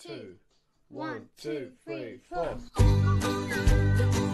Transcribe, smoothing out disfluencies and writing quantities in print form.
2, 1, 2, 3, 4.